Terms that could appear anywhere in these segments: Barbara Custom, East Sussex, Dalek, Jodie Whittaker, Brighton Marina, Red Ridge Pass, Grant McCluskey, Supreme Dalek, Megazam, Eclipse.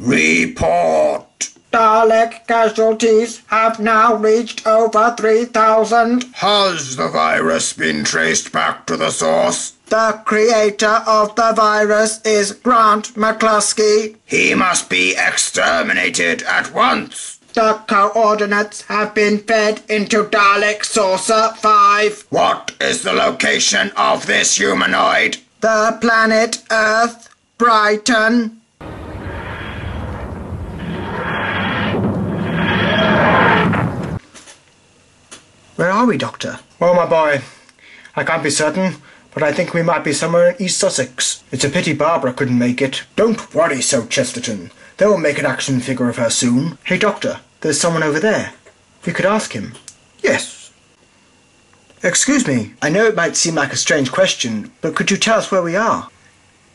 Report! Dalek casualties have now reached over 3,000. Has the virus been traced back to the source? The creator of the virus is Grant McCluskey. He must be exterminated at once. The coordinates have been fed into Dalek Saucer 5. What is the location of this humanoid? The planet Earth, Brighton. Where are we, Doctor? Well, my boy, I can't be certain, but I think we might be somewhere in East Sussex. It's a pity Barbara couldn't make it. Don't worry, so Chesterton. They'll make an action figure of her soon. Hey, Doctor, there's someone over there. We could ask him. Yes. Excuse me. I know it might seem like a strange question, but could you tell us where we are?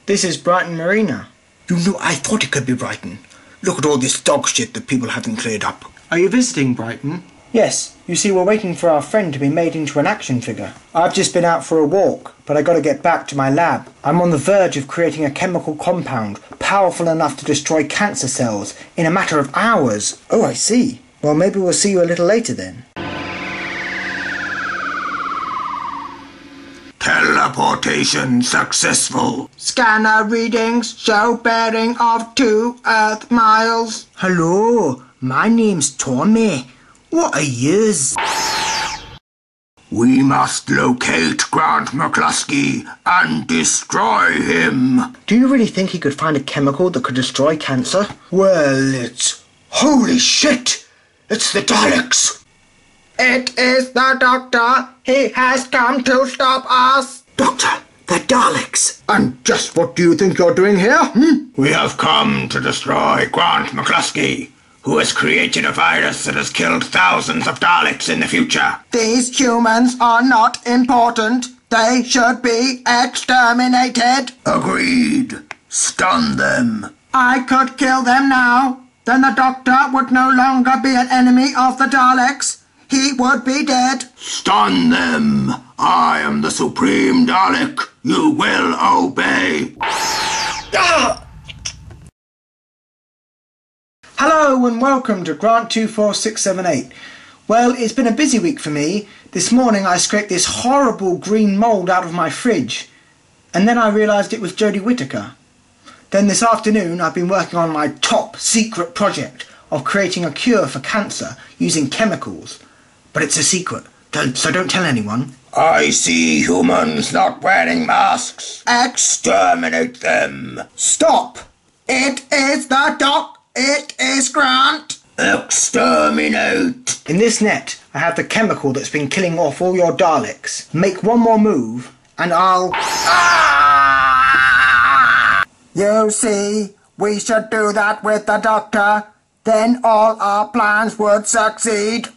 This is Brighton Marina. You know, I thought it could be Brighton. Look at all this dog shit that people haven't cleared up. Are you visiting Brighton? Yes, you see, we're waiting for our friend to be made into an action figure. I've just been out for a walk, but I got to get back to my lab. I'm on the verge of creating a chemical compound powerful enough to destroy cancer cells in a matter of hours. Oh, I see. Well, maybe we'll see you a little later then. Teleportation successful. Scanner readings show bearing of 2 Earth miles. Hello, my name's Tommy. What are yours? We must locate Grant McCluskey and destroy him. Do you really think he could find a chemical that could destroy cancer? Well, it's... Holy shit! It's the Daleks! It is the Doctor! He has come to stop us! Doctor, the Daleks! And just what do you think you're doing here, hmm? We have come to destroy Grant McCluskey, who has created a virus that has killed thousands of Daleks in the future. These humans are not important. They should be exterminated. Agreed. Stun them. I could kill them now. Then the Doctor would no longer be an enemy of the Daleks. He would be dead. Stun them. I am the Supreme Dalek. You will obey. Hello and welcome to Grant 24678. Well, it's been a busy week for me. This morning I scraped this horrible green mould out of my fridge, and then I realised it was Jodie Whittaker. Then this afternoon I've been working on my top secret project of creating a cure for cancer using chemicals. But it's a secret, so don't tell anyone. I see humans not wearing masks. Exterminate them. Stop! It is the Doctor! It is Grant! Exterminate! In this net, I have the chemical that's been killing off all your Daleks. Make one more move, and I'll... Ah! You see, we should do that with the Doctor. Then all our plans would succeed.